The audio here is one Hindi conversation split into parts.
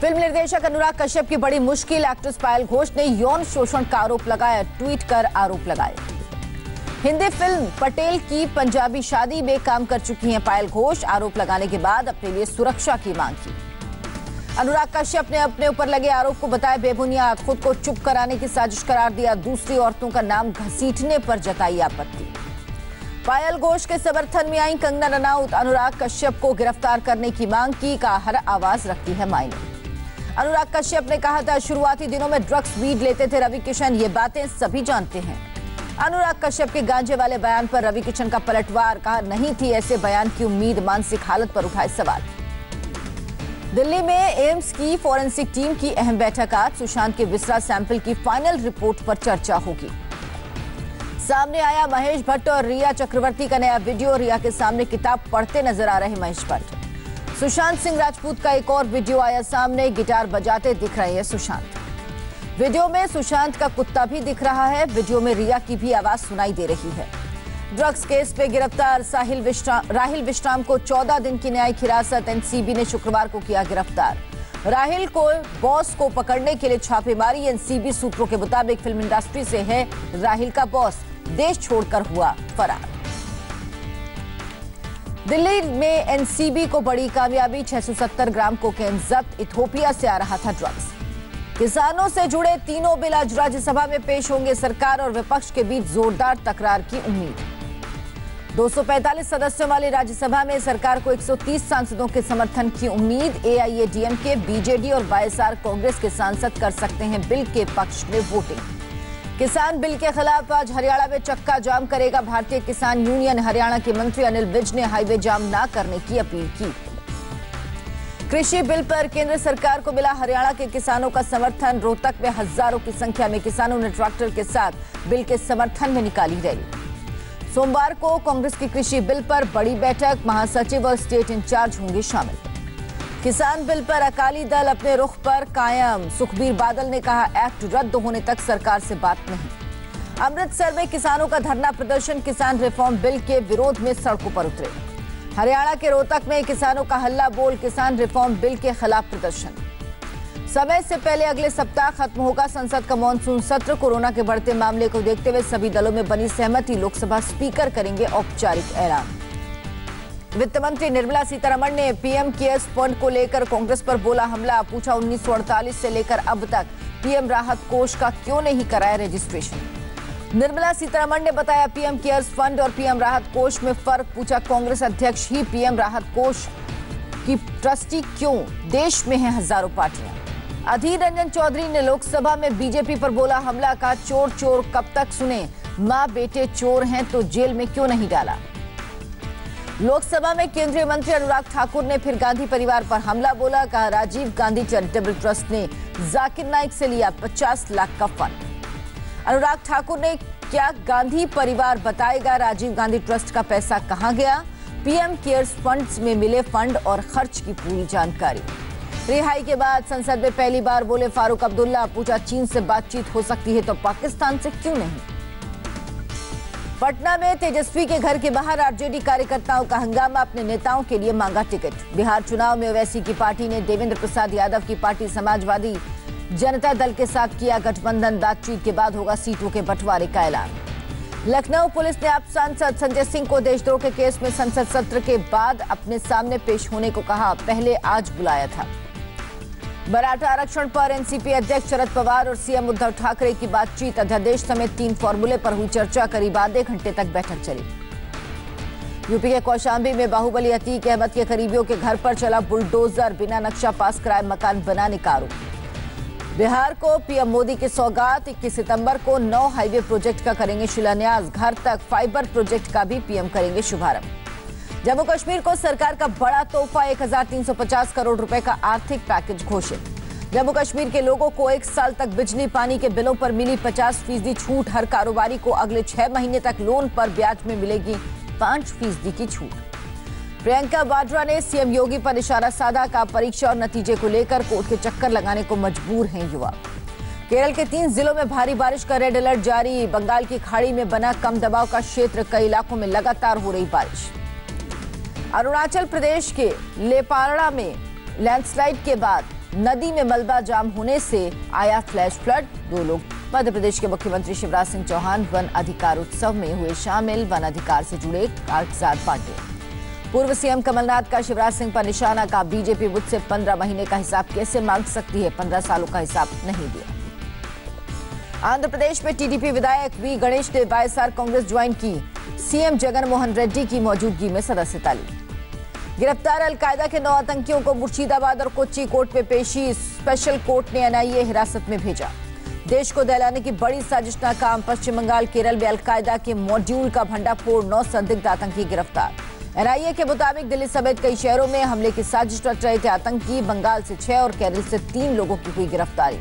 फिल्म निर्देशक अनुराग कश्यप की बड़ी मुश्किल, एक्ट्रेस पायल घोष ने यौन शोषण का आरोप लगाया, ट्वीट कर आरोप लगाए। हिंदी फिल्म पटेल की पंजाबी शादी में काम कर चुकी हैं पायल घोष। आरोप लगाने के बाद अपने लिए सुरक्षा की मांग की। अनुराग कश्यप ने अपने ऊपर लगे आरोप को बताया बेबुनियाद, खुद को चुप कराने की साजिश करार दिया। दूसरी औरतों का नाम घसीटने पर जताई आपत्ति। पायल घोष के समर्थन में आई कंगना रनौत, अनुराग कश्यप को गिरफ्तार करने की मांग की। का हर आवाज रखती है मायने। अनुराग कश्यप ने कहा था शुरुआती दिनों में ड्रग्स वीड लेते थे रवि किशन, ये बातें सभी जानते हैं। अनुराग कश्यप के गांजे वाले बयान पर रवि किशन का पलटवार, कहा नहीं थी ऐसे बयान की उम्मीद, मानसिक हालत पर उठाए सवाल। दिल्ली में एम्स की फॉरेंसिक टीम की अहम बैठक आज। सुशांत के विसरा सैंपल की फाइनल रिपोर्ट पर चर्चा होगी। सामने आया महेश भट्ट और रिया चक्रवर्ती का नया वीडियो। रिया के सामने किताब पढ़ते नजर आ रहे महेश भट्ट। सुशांत सिंह राजपूत का एक और वीडियो आया सामने, गिटार बजाते दिख रहे हैं सुशांत। वीडियो में सुशांत का कुत्ता भी दिख रहा है। वीडियो में रिया की भी आवाज सुनाई दे रही है। ड्रग्स केस पे गिरफ्तार राहिल विश्राम को 14 दिन की न्यायिक हिरासत। एनसीबी ने शुक्रवार को किया गिरफ्तार। राहिल को बॉस को पकड़ने के लिए छापेमारी। एनसीबी सूत्रों के मुताबिक फिल्म इंडस्ट्री से है राहिल का बॉस, देश छोड़कर हुआ फरार। दिल्ली में एनसीबी को बड़ी कामयाबी, 670 ग्राम कोकेन जब्त। इथोपिया से आ रहा था ड्रग्स। किसानों से जुड़े तीनों बिल आज राज्यसभा में पेश होंगे। सरकार और विपक्ष के बीच जोरदार तकरार की उम्मीद। 245 सदस्यों वाली राज्यसभा में सरकार को 130 सांसदों के समर्थन की उम्मीद। एआईएडीएमके, बीजेडी और वाईएसआर कांग्रेस के सांसद कर सकते हैं बिल के पक्ष में वोटिंग। किसान बिल के खिलाफ आज हरियाणा में चक्का जाम करेगा भारतीय किसान यूनियन। हरियाणा के मंत्री अनिल विज ने हाईवे जाम ना करने की अपील की। कृषि बिल पर केंद्र सरकार को मिला हरियाणा के किसानों का समर्थन। रोहतक में हजारों की संख्या में किसानों ने ट्रैक्टर के साथ बिल के समर्थन में निकाली रैली। सोमवार को कांग्रेस की कृषि बिल पर बड़ी बैठक, महासचिव और स्टेट इंचार्ज होंगे शामिल। किसान बिल पर अकाली दल अपने रुख पर कायम। सुखबीर बादल ने कहा एक्ट रद्द होने तक सरकार से बात नहीं। अमृतसर में किसानों का धरना प्रदर्शन, किसान रिफॉर्म बिल के विरोध में सड़कों पर उतरे। हरियाणा के रोहतक में किसानों का हल्ला बोल, किसान रिफॉर्म बिल के खिलाफ प्रदर्शन। समय से पहले अगले सप्ताह खत्म होगा संसद का मानसून सत्र। कोरोना के बढ़ते मामले को देखते हुए सभी दलों में बनी सहमति। लोकसभा स्पीकर करेंगे औपचारिक ऐलान। वित्त मंत्री निर्मला सीतारमण ने पीएम केयर्स फंड को लेकर कांग्रेस पर बोला हमला, पूछा 1948 से लेकर अब तक पीएम राहत कोष का क्यों नहीं कराया रजिस्ट्रेशन। निर्मला सीतारमण ने बताया पीएम केयर्स फंड और पीएम राहत कोष में फर्क, पूछा कांग्रेस अध्यक्ष ही पीएम राहत कोष की ट्रस्टी क्यों, देश में है हजारों पार्टियां। अधीर रंजन चौधरी ने लोकसभा में बीजेपी पर बोला हमला, कहा चोर चोर कब तक सुने, माँ बेटे चोर हैं तो जेल में क्यों नहीं डाला। लोकसभा में केंद्रीय मंत्री अनुराग ठाकुर ने फिर गांधी परिवार पर हमला बोला, कहा राजीव गांधी चैरिटेबल ट्रस्ट ने जाकिर नाइक से लिया 50 लाख का फंड। अनुराग ठाकुर ने क्या गांधी परिवार बताएगा राजीव गांधी ट्रस्ट का पैसा कहां गया, पीएम केयर्स फंड्स में मिले फंड और खर्च की पूरी जानकारी। रिहाई के बाद संसद में पहली बार बोले फारूक अब्दुल्ला, पूछा चीन से बातचीत हो सकती है तो पाकिस्तान से क्यों नहीं। पटना में तेजस्वी के घर के बाहर आरजेडी कार्यकर्ताओं का हंगामा, अपने नेताओं के लिए मांगा टिकट। बिहार चुनाव में ओवैसी की पार्टी ने देवेंद्र प्रसाद यादव की पार्टी समाजवादी जनता दल के साथ किया गठबंधन। बातचीत के बाद होगा सीटों के बंटवारे का ऐलान। लखनऊ पुलिस ने आप सांसद संजय सिंह को देशद्रोह के केस में संसद सत्र के बाद अपने सामने पेश होने को कहा, पहले आज बुलाया था। मराठा आरक्षण पर एनसीपी अध्यक्ष शरद पवार और सीएम उद्धव ठाकरे की बातचीत। अध्यादेश समेत 3 फॉर्मूले पर हुई चर्चा, करीब आधे घंटे तक बैठक चली। यूपी के कौशाम्बी में बाहुबली अतीक अहमद के करीबियों के घर पर चला बुलडोजर, बिना नक्शा पास कराए मकान बनाने का आरोप। बिहार को पीएम मोदी की सौगात, 21 सितंबर को 9 हाईवे प्रोजेक्ट का करेंगे शिलान्यास। घर तक फाइबर प्रोजेक्ट का भी पीएम करेंगे शुभारंभ। जम्मू कश्मीर को सरकार का बड़ा तोहफा, 1350 करोड़ रुपए का आर्थिक पैकेज घोषित। जम्मू कश्मीर के लोगों को 1 साल तक बिजली पानी के बिलों पर मिली 50% छूट। हर कारोबारी को अगले 6 महीने तक लोन पर ब्याज में मिलेगी 5% की छूट। प्रियंका वाड्रा ने सीएम योगी पर इशारा साधा, का परीक्षा और नतीजे को लेकर कोर्ट के चक्कर लगाने को मजबूर हैं युवा। केरल के 3 जिलों में भारी बारिश का रेड अलर्ट जारी। बंगाल की खाड़ी में बना कम दबाव का क्षेत्र, कई इलाकों में लगातार हो रही बारिश। अरुणाचल प्रदेश के लेपाड़ा में लैंडस्लाइड के बाद नदी में मलबा जाम होने से आया फ्लैश फ्लड, 2 लोग। मध्य प्रदेश के मुख्यमंत्री शिवराज सिंह चौहान वन अधिकार उत्सव में हुए शामिल, वन अधिकार से जुड़े कागजात बांटे। पूर्व सीएम कमलनाथ का शिवराज सिंह पर निशाना, का बीजेपी मुझसे 15 महीने का हिसाब कैसे मांग सकती है, 15 सालों का हिसाब नहीं दिया। आंध्र प्रदेश में टीडीपी विधायक वी गणेश ने वाईएसआर कांग्रेस ज्वाइन की, सीएम जगन मोहन रेड्डी की मौजूदगी में सदस्यता ली। गिरफ्तार अलकायदा के 9 आतंकियों को मुर्शिदाबाद और कोच्चि कोर्ट में पेशी, स्पेशल कोर्ट ने एनआईए हिरासत में भेजा। देश को दहलाने की बड़ी साजिश नाकाम, पश्चिम बंगाल केरल में अलकायदा के मॉड्यूल का भंडाफोड़, 9 संदिग्ध आतंकी गिरफ्तार। एनआईए के मुताबिक दिल्ली समेत कई शहरों में हमले की साजिश रच रहे थे आतंकी, बंगाल से 6 और केरल से 3 लोगों की हुई गिरफ्तारी।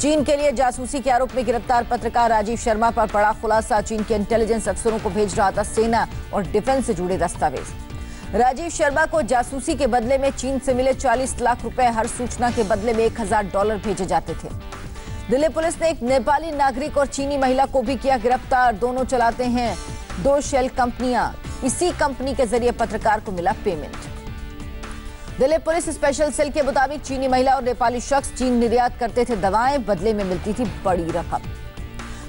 चीन के लिए जासूसी के आरोप में गिरफ्तार पत्रकार राजीव शर्मा पर बड़ा खुलासा, चीन के इंटेलिजेंस अफसरों को भेज रहा था सेना और डिफेंस से जुड़े दस्तावेज। राजीव शर्मा को जासूसी के बदले में चीन से मिले 40 लाख रुपए, हर सूचना के बदले में $1000 भेजे जाते थे। दिल्ली पुलिस ने एक नेपाली नागरिक और चीनी महिला को भी किया गिरफ्तार, दोनों चलाते हैं 2 शेल कंपनियां, इसी कंपनी के जरिए पत्रकार को मिला payment. Delhi police special cell के मुताबिक चीनी महिला और नेपाली शख्स चीन निर्यात करते थे दवाएं, बदले में मिलती थी बड़ी रकम।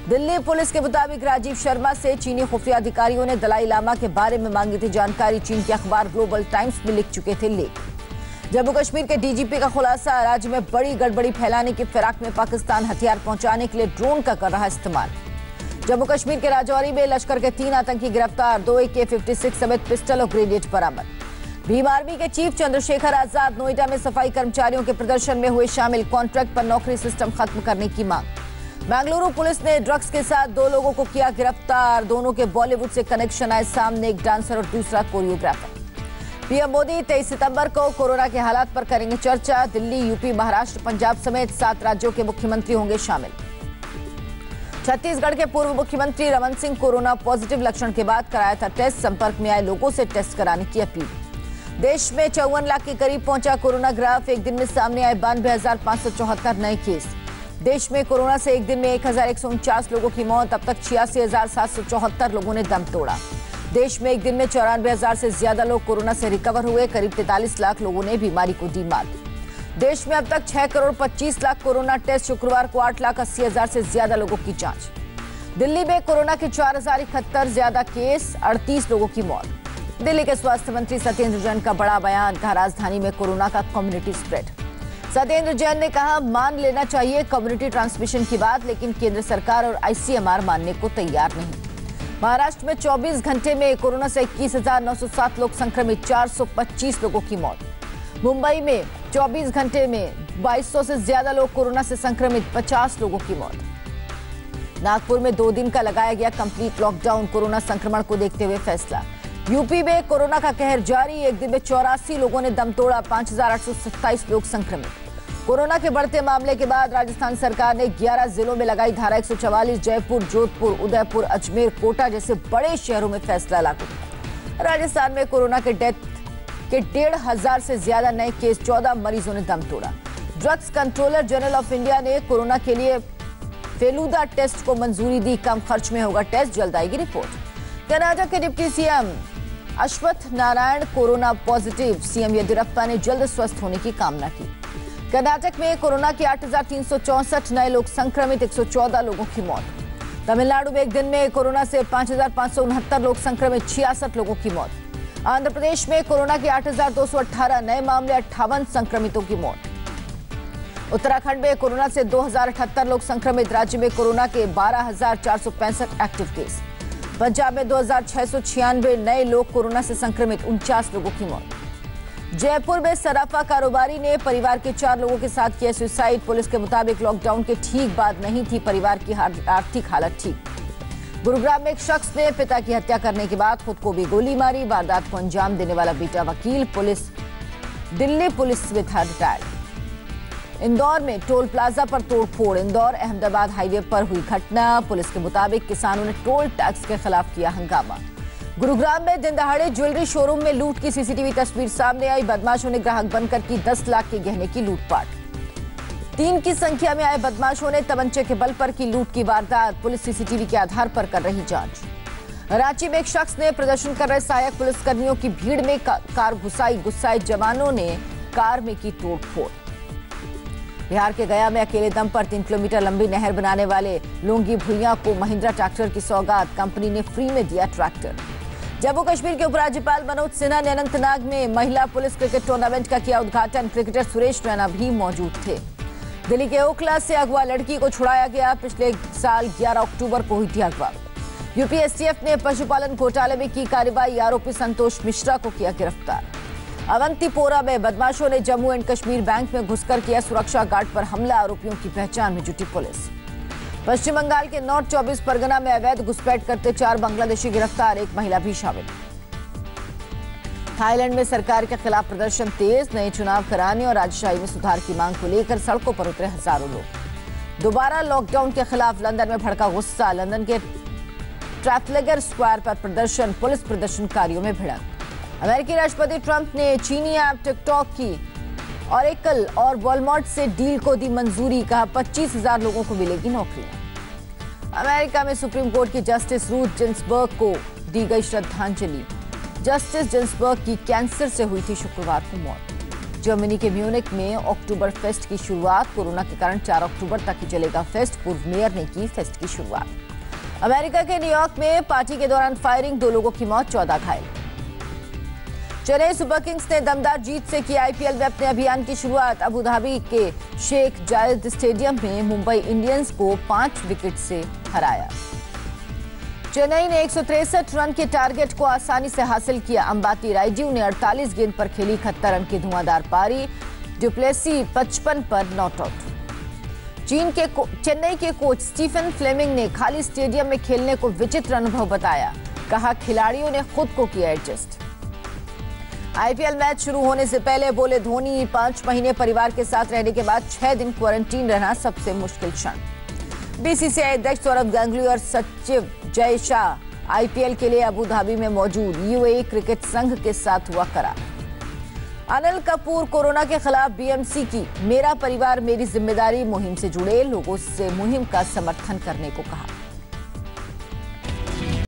दिल्ली पुलिस के मुताबिक राजीव शर्मा से चीनी खुफिया अधिकारियों ने दलाई लामा के बारे में मांगी थी जानकारी, चीन के अखबार ग्लोबल टाइम्स में लिख चुके थे लेख। जम्मू कश्मीर के डीजीपी का खुलासा, राज्य में बड़ी गड़बड़ी फैलाने की फिराक में पाकिस्तान हथियार पहुंचाने के लिए ड्रोन का कर रहा इस्तेमाल। जम्मू कश्मीर के राजौरी में लश्कर के 3 आतंकी गिरफ्तार, 2 AK-56 समेत पिस्टल और ग्रेनेड बरामद। भीम आर्मी के चीफ चंद्रशेखर आजाद नोएडा में सफाई कर्मचारियों के प्रदर्शन में हुए शामिल, कॉन्ट्रैक्ट पर नौकरी सिस्टम खत्म करने की मांग। बेंगलुरु पुलिस ने ड्रग्स के साथ 2 लोगों को किया गिरफ्तार, दोनों के बॉलीवुड से कनेक्शन आए सामने, एक डांसर और दूसरा कोरियोग्राफर। पीएम मोदी 23 सितंबर को कोरोना के हालात पर करेंगे चर्चा, दिल्ली यूपी महाराष्ट्र पंजाब समेत 7 राज्यों के मुख्यमंत्री होंगे शामिल। छत्तीसगढ़ के पूर्व मुख्यमंत्री रमन सिंह कोरोना पॉजिटिव लक्षण के बाद कराया था टेस्ट, संपर्क में आए लोगों से टेस्ट कराने की अपील। देश में 54 लाख के करीब पहुंचा कोरोना ग्राफ, एक दिन में सामने आए 92,574 नए केस। देश में कोरोना से एक दिन में 1,149 लोगों की मौत, अब तक 86,774 लोगों ने दम तोड़ा। देश में एक दिन में 94,000 से ज्यादा लोग कोरोना से रिकवर हुए, करीब 43 लाख लोगों ने बीमारी को दी मात। देश में अब तक 6,25 करोड़ कोरोना टेस्ट, शुक्रवार को 8,80,000 से ज्यादा लोगों की जाँच। दिल्ली में कोरोना के 4,071 ज्यादा केस, 38 लोगों की मौत। दिल्ली के स्वास्थ्य मंत्री सत्येंद्र जैन का बड़ा बयान, कहा राजधानी में कोरोना का कम्युनिटी स्प्रेड। सत्येंद्र जैन ने कहा मान लेना चाहिए कम्युनिटी ट्रांसमिशन की बात, लेकिन केंद्र सरकार और आईसीएमआर मानने को तैयार नहीं। महाराष्ट्र में 24 घंटे में कोरोना से 21,907 लोग संक्रमित, 425 लोगों की मौत। मुंबई में 24 घंटे में 2200 से ज्यादा लोग कोरोना से संक्रमित, 50 लोगों की मौत। नागपुर में 2 दिन का लगाया गया कंप्लीट लॉकडाउन, कोरोना संक्रमण को देखते हुए फैसला। यूपी में कोरोना का कहर जारी, एक दिन में 84 लोगों ने दम तोड़ा, 5,827 लोग संक्रमित। कोरोना के बढ़ते मामले के बाद राजस्थान सरकार ने 11 जिलों में लगाई धारा 144, जयपुर जोधपुर उदयपुर अजमेर कोटा जैसे बड़े शहरों में फैसला लागू। राजस्थान में कोरोना के डेथ के 1,500 से ज्यादा नए केस, 14 मरीजों ने दम तोड़ा। Drugs controller general of India ने कोरोना के लिए फेलूदा टेस्ट को मंजूरी दी, कम खर्च में होगा टेस्ट, जल्द आएगी रिपोर्ट। कर्नाटक के deputy CM Ashwath Narayan corona positive, CM Yediyurappa ने जल्द स्वस्थ होने की कामना की। कर्नाटक में कोरोना के 8,364 नए लोग संक्रमित, 114 लोगों की मौत। तमिलनाडु में एक दिन में कोरोना से 5,569 लोग संक्रमित, 66 लोगों की मौत। आंध्र प्रदेश में कोरोना के 8,218 नए मामले, 58 संक्रमितों की मौत। उत्तराखंड में कोरोना से 2,078 लोग संक्रमित, राज्य में कोरोना के 12,465 एक्टिव केस। पंजाब में 2,696 नए लोग कोरोना से संक्रमित, 49 लोगों की मौत। जयपुर में सराफा कारोबारी ने परिवार के 4 लोगों के साथ किया सुसाइड, पुलिस के मुताबिक लॉकडाउन के ठीक बाद नहीं थी परिवार की आर्थिक हालत ठीक। गुरुग्राम में एक शख्स ने पिता की हत्या करने के बाद खुद को भी गोली मारी, वारदात को अंजाम देने वाला बेटा वकील, पुलिस दिल्ली पुलिस में था रिटायर्ड। इंदौर में टोल प्लाजा पर तोड़फोड़, इंदौर अहमदाबाद हाईवे पर हुई घटना, पुलिस के मुताबिक किसानों ने टोल टैक्स के खिलाफ किया हंगामा। गुरुग्राम में दिन दहाड़े ज्वेलरी शोरूम में लूट की सीसीटीवी तस्वीर सामने आई, बदमाशों ने ग्राहक बनकर की 10 लाख के गहने की लूटपाट। 3 की संख्या में आए बदमाशों ने तमंचे के बल पर की लूट की वारदात, पुलिस सीसीटीवी के आधार पर कर रही जांच। रांची में एक शख्स ने प्रदर्शन कर रहे सहायक पुलिसकर्मियों की भीड़ में कार घुसाई, गुस्साए जवानों ने कार में की तोड़फोड़। बिहार के गया में अकेले दम पर 3 किलोमीटर लंबी नहर बनाने वाले लुंगी भुइयां को महिंद्रा ट्रैक्टर की सौगात, कंपनी ने फ्री में दिया ट्रैक्टर। जम्मू कश्मीर के उपराज्यपाल मनोज सिन्हा ने अनंतनाग में महिला पुलिस क्रिकेट टूर्नामेंट का किया उद्घाटन, क्रिकेटर सुरेश रैना भी मौजूद थे। दिल्ली के ओखला से अगवा लड़की को छुड़ाया गया, पिछले साल 11 अक्टूबर को हुई थी अगवा। यूपीएसटीएफ ने पशुपालन घोटाले में की कार्रवाई, आरोपी संतोष मिश्रा को किया गिरफ्तार। अवंतीपोरा में बदमाशों ने जम्मू एंड कश्मीर बैंक में घुसकर किया सुरक्षा गार्ड पर हमला, आरोपियों की पहचान में जुटी पुलिस। पश्चिम बंगाल के नॉर्थ 24 परगना में अवैध घुसपैठ करते 4 बांग्लादेशी गिरफ्तार, एक महिला भी शामिल। थाईलैंड में सरकार के खिलाफ प्रदर्शन तेज, नए चुनाव कराने और राजशाही में सुधार की मांग को लेकर सड़कों पर उतरे हजारों लोग। दोबारा लॉकडाउन के खिलाफ लंदन में भड़का गुस्सा, लंदन के ट्रैफलगर स्क्वायर पर प्रदर्शन, पुलिस प्रदर्शनकारियों में भिड़क। अमेरिकी राष्ट्रपति ट्रंप ने चीनी ऐप टिकटॉक की ऑरेकल और वॉलमार्ट से डील को दी मंजूरी, कहा 25,000 लोगों को मिलेगी नौकरियां। अमेरिका में सुप्रीम कोर्ट की जस्टिस रूथ जिन्सबर्ग को दी गई श्रद्धांजलि, जस्टिस जिन्सबर्ग की कैंसर से हुई थी शुक्रवार को मौत। जर्मनी के म्यूनिक में अक्टूबर फेस्ट की शुरुआत, कोरोना के कारण 4 अक्टूबर तक ही चलेगा फेस्ट, पूर्व मेयर ने की फेस्ट की शुरुआत। अमेरिका के न्यूयॉर्क में पार्टी के दौरान फायरिंग, 2 लोगों की मौत, 14 घायल। चेन्नई सुपर किंग्स ने दमदार जीत से की आईपीएल में अपने अभियान की शुरुआत, अबुधाबी के शेख जायद स्टेडियम में मुंबई इंडियंस को 5 विकेट से हराया। चेन्नई ने 163 रन के टारगेट को आसानी से हासिल किया, अंबाती रायजीव ने 48 गेंद पर खेली 71 रन की धुआंधार पारी, डुप्लेसी 55 पर नॉट आउट। चेन्नई के कोच स्टीफन फ्लेमिंग ने खाली स्टेडियम में खेलने को विचित्र अनुभव बताया, कहा खिलाड़ियों ने खुद को किया एडजस्ट। आईपीएल मैच शुरू होने से पहले बोले धोनी, 5 महीने परिवार के साथ रहने के बाद 6 दिन क्वारंटीन रहना सबसे मुश्किल क्षण। बीसीसीआई अध्यक्ष सौरव गांगुली और सचिव जय शाह आईपीएल के लिए अबुधाबी में मौजूद, यूएई क्रिकेट संघ के साथ हुआ करार। अनिल कपूर कोरोना के खिलाफ बीएमसी की मेरा परिवार मेरी जिम्मेदारी मुहिम से जुड़े, लोगों से मुहिम का समर्थन करने को कहा।